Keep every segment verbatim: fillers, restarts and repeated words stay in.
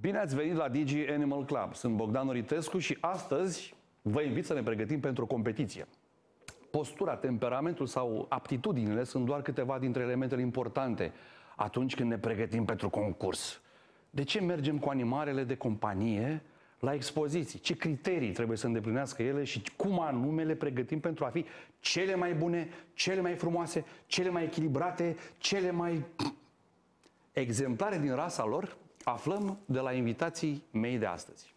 Bine ați venit la Digi Animal Club. Sunt Bogdan Uritescu și astăzi vă invit să ne pregătim pentru o competiție. Postura, temperamentul sau aptitudinile sunt doar câteva dintre elementele importante atunci când ne pregătim pentru concurs. De ce mergem cu animalele de companie la expoziții? Ce criterii trebuie să îndeplinească ele și cum anume le pregătim pentru a fi cele mai bune, cele mai frumoase, cele mai echilibrate, cele mai exemplare din rasa lor? Aflăm de la invitații mei de astăzi.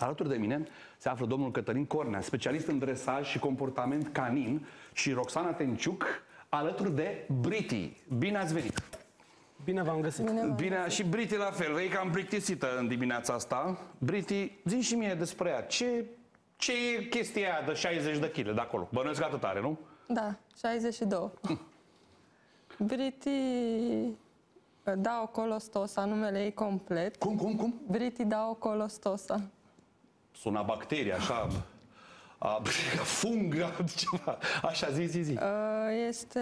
Alături de mine se află domnul Cătălin Cornea, specialist în dresaj și comportament canin, și Roxana Tenciuc, alături de Briti. Bine ați venit! Bine v-am găsit! Bine, Bine găsit. Și Briti la fel, e cam plictisită în dimineața asta. Briti, zi și mie despre ea. Ce, ce e chestia aia de șaizeci de kilograme de acolo? Bănuiesc atât are, nu? Da, șaizeci și doi. Hm. Briti Dau Kolo Tosa, numele ei complet. Cum, cum, cum? Briti Dau Kolo Tosa. Suna bacterie, așa, a, fungă, ceva. Așa, zi, zi, zi. Este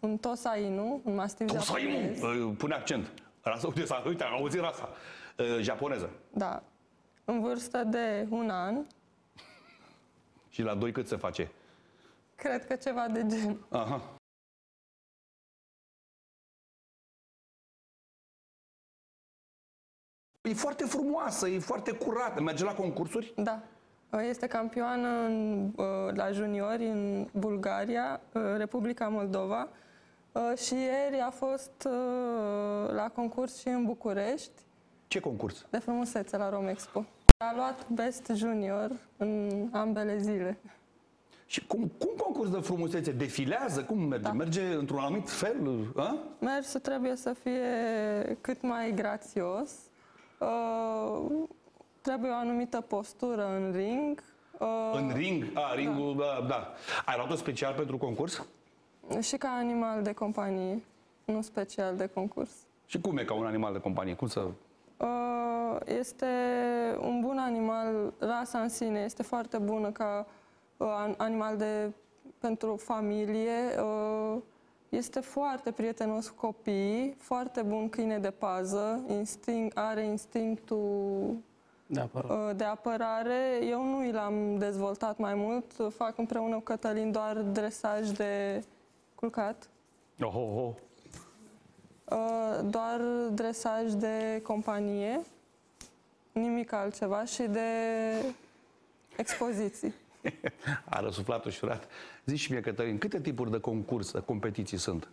un Tosa Inu, un mastiv japonez. Tosa Inu, pune accent. Rasa, uite, uite, auzi rasa japoneză. Da. În vârstă de un an. Și la doi cât se face? Cred că ceva de gen. Aha. E foarte frumoasă, e foarte curată. Merge la concursuri? Da. Este campioană în, la juniori în Bulgaria, Republica Moldova, și ieri a fost la concurs și în București. Ce concurs? De frumusețe la Romexpo. A luat Best Junior în ambele zile. Și cum, cum concurs de frumusețe? Defilează? Cum merge? Da. Merge într-un anumit fel? A? Mersul trebuie să fie cât mai grațios. Uh, trebuie o anumită postură în ring. Uh, în ring? A, da. Ringul, da, da. Ai luat-o special pentru concurs? Și ca animal de companie, nu special de concurs. Și cum e ca un animal de companie? Cum să... Uh, este un bun animal, rasa în sine este foarte bună ca uh, animal de, pentru familie. Uh, Este foarte prietenos cu copiii, foarte bun câine de pază, instinct, are instinctul de apărare. de apărare. Eu nu l-am dezvoltat mai mult, fac împreună cu Cătălin doar dresaj de culcat. Oh, oh, oh. Doar dresaj de companie, nimic altceva, și de expoziții. A răsuflat ușurat. Zici și mie, Cătălin, câte tipuri de concurs, de competiții sunt?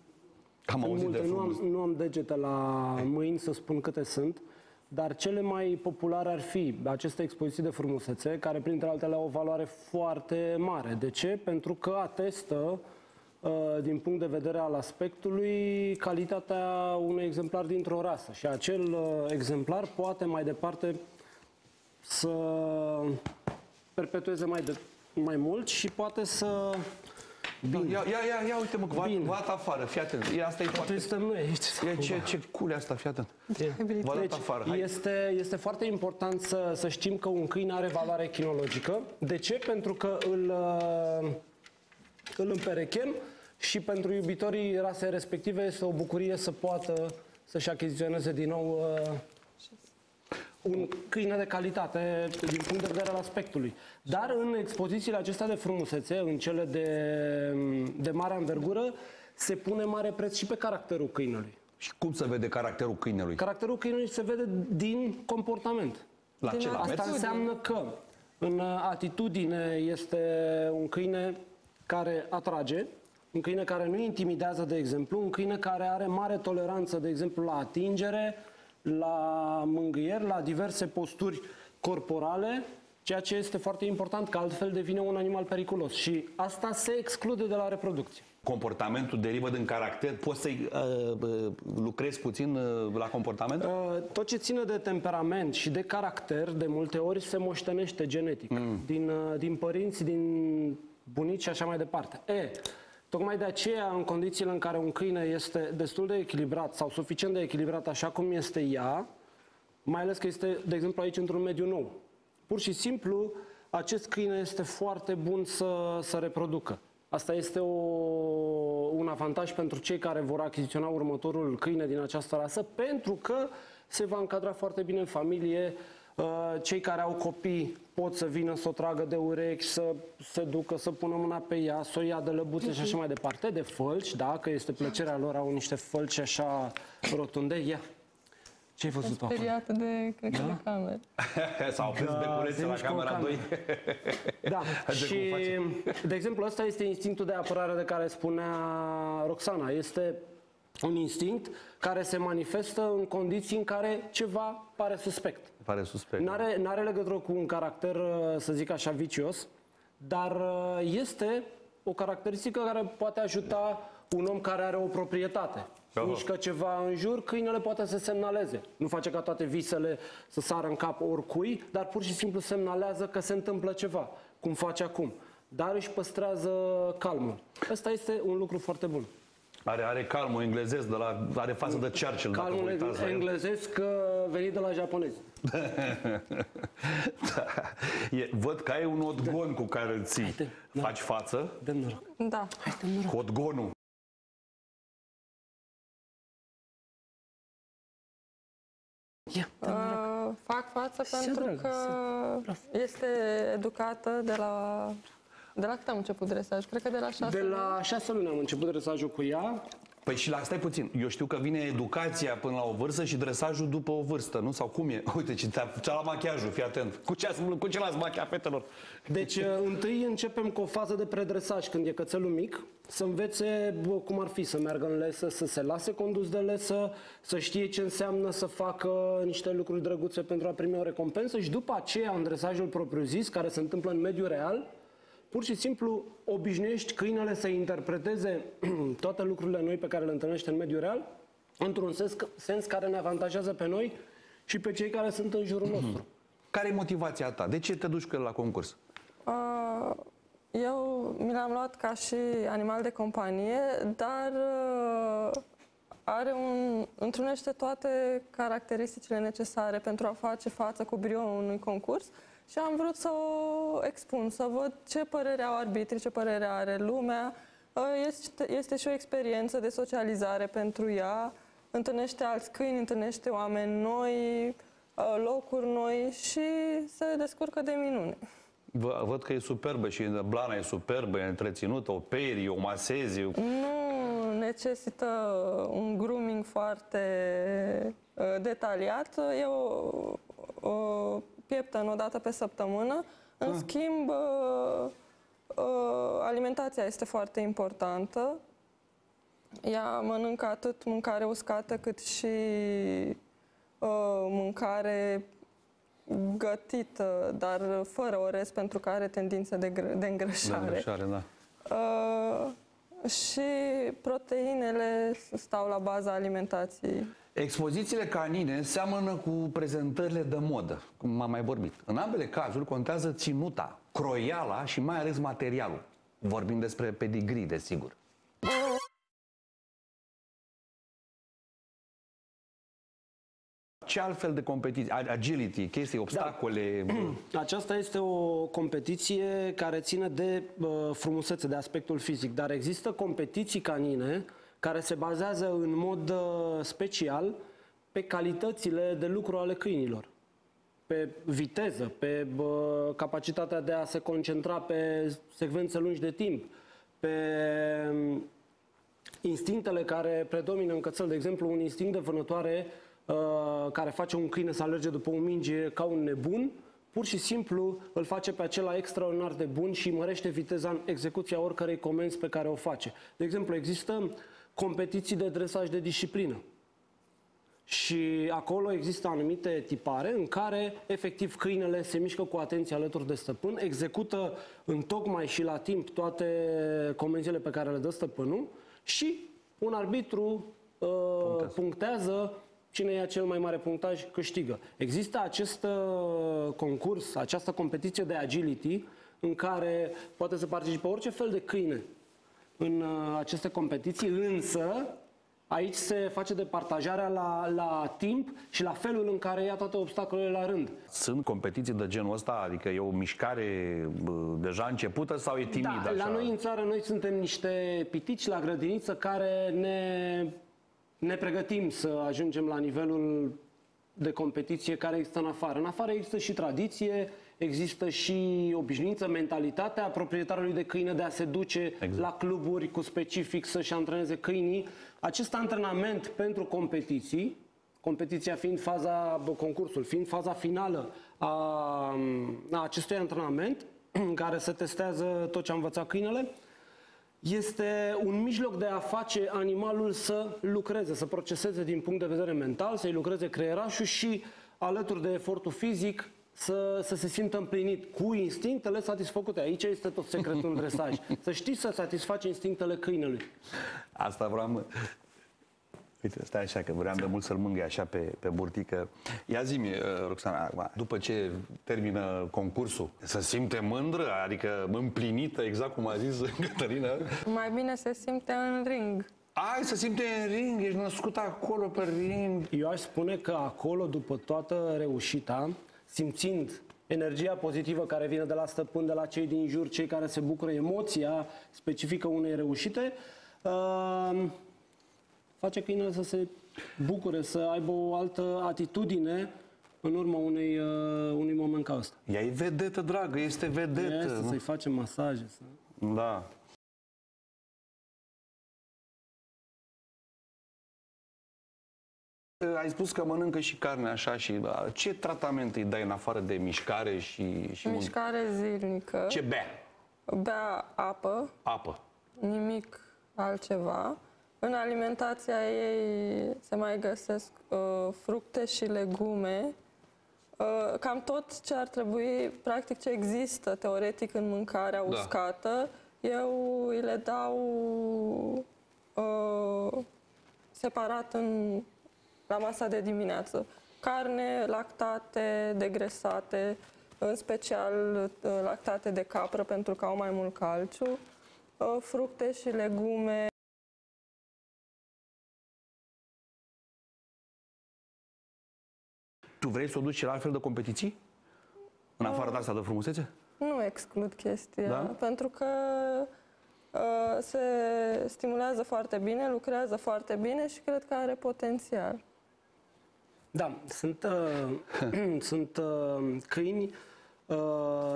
Am auzit multe, de nu am, nu am degete la mâini să spun câte sunt, dar cele mai populare ar fi aceste expoziții de frumusețe, care printre altele au o valoare foarte mare. De ce? Pentru că atestă, din punct de vedere al aspectului, calitatea unui exemplar dintr-o rasă. Și acel exemplar poate mai departe să perpetueze mai de mai mult și poate să... Bine. Ia, ia, ia, uite-mă, vă dat afară, fii atent. Asta e foarte... E ce, ce cule asta, fii atent. Vă dat afară, hai. Este, este foarte important să, să știm că un câine are valoare kinologică. De ce? Pentru că îl, îl împerechem și pentru iubitorii rasei respective este o bucurie să poată să-și achiziționeze din nou un câine de calitate din punct de vedere al aspectului. Dar în expozițiile acestea de frumusețe, în cele de, de mare învergură, se pune mare preț și pe caracterul câinelui. Și cum se vede caracterul câinelui? Caracterul câinelui se vede din comportament. La ce? Asta înseamnă că în atitudine este un câine care atrage, un câine care nu intimidează, de exemplu, un câine care are mare toleranță, de exemplu, la atingere, la mângâieri, la diverse posturi corporale, ceea ce este foarte important, că altfel devine un animal periculos. Și asta se exclude de la reproducție. Comportamentul derivă din caracter. Poți să-i uh, uh, lucrezi puțin uh, la comportament? Uh, tot ce ține de temperament și de caracter, de multe ori, se moștenește genetic. Mm. Din, uh, din părinți, din bunici și așa mai departe. E... Tocmai de aceea, în condițiile în care un câine este destul de echilibrat sau suficient de echilibrat așa cum este ea, mai ales că este, de exemplu, aici într-un mediu nou, pur și simplu, acest câine este foarte bun să, să reproducă. Asta este o, un avantaj pentru cei care vor achiziționa următorul câine din această rasă, pentru că se va încadra foarte bine în familie. Cei care au copii pot să vină să o tragă de urechi, să se ducă, să pună mâna pe ea, să o ia de lăbuțe și așa mai departe, de fălci, dacă este plăcerea lor, au niște fălci așa rotunde. Ia! Ce-ai văzut pe acolo? Speriată de, cred că, da? De cameră. S-au oprit beculețe la camera doi. Da. Și, de exemplu, ăsta este instinctul de apărare de care spunea Roxana. Este un instinct care se manifestă în condiții în care ceva pare suspect. Pare suspect. N-are, n-are legătură cu un caracter, să zic așa, vicios, dar este o caracteristică care poate ajuta un om care are o proprietate. Mișcă ceva în jur, câinele poate să semnaleze. Nu face ca toate visele să sară în cap oricui, dar pur și simplu semnalează că se întâmplă ceva, cum face acum. Dar își păstrează calmul. Ăsta este un lucru foarte bun. Are, are calmul englezesc, de la, are față de Churchill. Calmul englezesc venit de la japonezi. Da. E, văd că ai un odgon cu care îl ții. Da. Faci față? Dă-mi noroc. Da. Hai, noroc. Cu odgonul. Ia, uh, fac față se pentru dragă, că se... este educată de la... De la cât am început dresaj? Cred că de la șase luni. De la șase luni am început dresajul cu ea. Păi și la... Stai puțin. Eu știu că vine educația până la o vârstă și dresajul după o vârstă, nu? Sau cum e? Uite, ce la machiajul, fii atent. Cu ce, cu ce l-ați machiat, fetelor? Deci, întâi începem cu o fază de predresaj când e cățelul mic. Să învețe cum ar fi să meargă în lesă, să se lase condus de lesă, să știe ce înseamnă să facă niște lucruri drăguțe pentru a primi o recompensă. Și după aceea, în dresajul propriu-zis, care se întâmplă în mediul real, pur și simplu obișnuiești câinele să interpreteze toate lucrurile noi pe care le întâlnește în mediul real într-un sens, sens care ne avantajează pe noi și pe cei care sunt în jurul nostru. Care e motivația ta? De ce te duci cu el la concurs? Uh, eu mi l-am luat ca și animal de companie, dar uh, are un, întrunește toate caracteristicile necesare pentru a face față cu brioul unui concurs. Și am vrut să o expun, să văd ce părere au arbitrii, ce părere are lumea. Este, este și o experiență de socializare pentru ea. Întâlnește alți câini, întâlnește oameni noi, locuri noi și se descurcă de minune. Vă, văd că e superbă și blana e superbă, e întreținută, o peri, o masezi. Nu, necesită un grooming foarte detaliat. E o... o pieptăn o dată pe săptămână. În ah. schimb, uh, uh, alimentația este foarte importantă. Ea mănâncă atât mâncare uscată cât și uh, mâncare gătită, dar fără orez, pentru că are tendințe de, de îngrășare. De îngrășare, da. Uh, și proteinele stau la baza alimentației. Expozițiile canine seamănă cu prezentările de modă, cum am mai vorbit. În ambele cazuri contează ținuta, croiala și mai ales materialul. Vorbim despre pedigrii, desigur. Ce altfel de competiții? Agility, chestii, obstacole? Da. Aceasta este o competiție care ține de uh, frumusețe, de aspectul fizic, dar există competiții canine care se bazează în mod special pe calitățile de lucru ale câinilor. Pe viteză, pe bă, capacitatea de a se concentra pe secvențe lungi de timp, pe instinctele care predomină în cățel. De exemplu, un instinct de vânătoare uh, care face un câine să alerge după o minge ca un nebun, pur și simplu îl face pe acela extraordinar de bun și mărește viteza în execuția oricărei comenzi pe care o face. De exemplu, există competiții de dresaj de disciplină. Și acolo există anumite tipare în care, efectiv, câinele se mișcă cu atenție alături de stăpân, execută în tocmai și la timp toate comenzile pe care le dă stăpânul și un arbitru uh, punctează cine ia cel mai mare punctaj câștigă. Există acest uh, concurs, această competiție de agility în care poate să participe orice fel de câine în aceste competiții, însă Aici se face departajarea la, la timp și la felul în care ia toate obstacolele la rând. Sunt competiții de genul ăsta? Adică e o mișcare deja începută sau e timidă? Da, la noi în țară, noi suntem niște pitici la grădiniță care ne, ne pregătim să ajungem la nivelul de competiție care există în afară. În afară există și tradiție, există și obișnuință, mentalitatea proprietarului de câine de a se duce exact. La cluburi cu specific să-și antreneze câinii. Acest antrenament pentru competiții, competiția fiind faza, concursul fiind faza finală a, a acestui antrenament, în care se testează tot ce a învățat câinele, este un mijloc de a face animalul să lucreze, să proceseze din punct de vedere mental, să-i lucreze creierașul și, alături de efortul fizic, Să, să se simtă împlinit cu instinctele satisfăcute. Aici este tot secretul în dresaj. Să știi să satisfaci instinctele câinelui. Asta vreau... Uite, stai așa, că vreau de mult să-l mângâi așa pe, pe burtică. Ia zi-mi, Roxana, după ce termină concursul, se simte mândră, adică împlinită, exact cum a zis Cătălina? Mai bine se simte în ring. Ai, să simte în ring, ești născut acolo pe ring. Eu aș spune că acolo, după toată reușita, simțind energia pozitivă care vine de la stăpân, de la cei din jur, cei care se bucură, emoția specifică unei reușite, uh, face câinele să se bucure, să aibă o altă atitudine în urma unei, uh, unui moment ca ăsta. Ea e vedetă, dragă, este vedetă. Să-i facem masaje. Să... Da. Ai spus că mănâncă și carne așa și... Da. Ce tratament îi dai în afară de mișcare și... și mișcare zilnică. Ce bea? Bea apă. Apă. Nimic altceva. În alimentația ei se mai găsesc uh, fructe și legume. Uh, cam tot ce ar trebui, practic ce există teoretic în mâncarea uscată, da. Eu îi le dau uh, separat în... la masa de dimineață. Carne, lactate, degresate, în special lactate de capră pentru că au mai mult calciu, fructe și legume. Tu vrei să o duci și la altfel de competiții? În afară de asta de frumusețe? Nu exclud chestia, da? Pentru că se stimulează foarte bine, lucrează foarte bine și cred că are potențial. Da, sunt, uh, sunt uh, câini uh,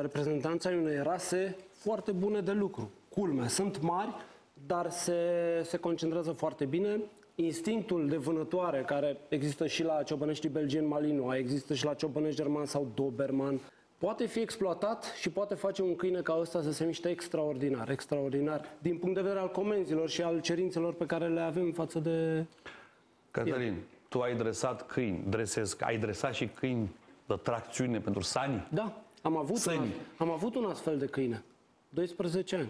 reprezentanța unei rase foarte bune de lucru. Culme, sunt mari, dar se, se concentrează foarte bine. Instinctul de vânătoare, care există și la ciobănești belgieni malinois, există și la ciobănești german sau doberman, poate fi exploatat și poate face un câine ca ăsta să se miște extraordinar, extraordinar, din punct de vedere al comenzilor și al cerințelor pe care le avem față de... Cătălin. El. Tu ai dresat câini, dresesc, ai dresat și câini de tracțiune pentru sani? Da, am avut, un, am avut un astfel de câine, doisprezece ani.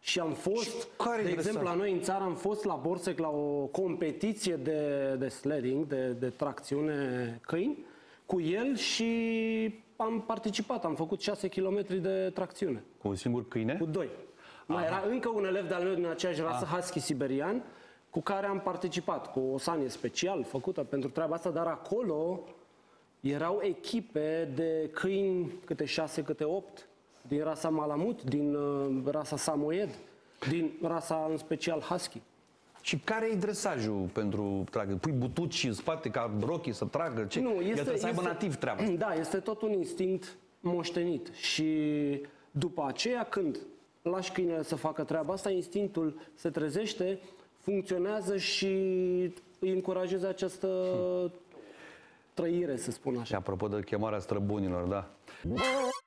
Și am fost, care de exemplu, la noi în țară, am fost la Borsec la o competiție de, de sledding, de, de tracțiune câini, cu el și am participat, am făcut șase kilometri de tracțiune. Cu un singur câine? Cu doi. Aha. Mai era încă un elev de-al meu din aceeași rasă, Aha. Husky Siberian, cu care am participat, cu o sanie special făcută pentru treaba asta, dar acolo erau echipe de câini, câte șase, câte opt, din rasa Malamut, din uh, rasa Samoyed, din rasa în special Husky. Și care e dresajul pentru tragă? Pui butuci și în spate ca rochii să tragă? Ce? Nu, este, el trebuie să aibă nativ treaba asta. Da, este tot un instinct moștenit și după aceea când lași câinele să facă treaba asta, instinctul se trezește, funcționează și îi încurajează această hmm. trăire, să spun așa. Și apropo de chemarea străbunilor, da.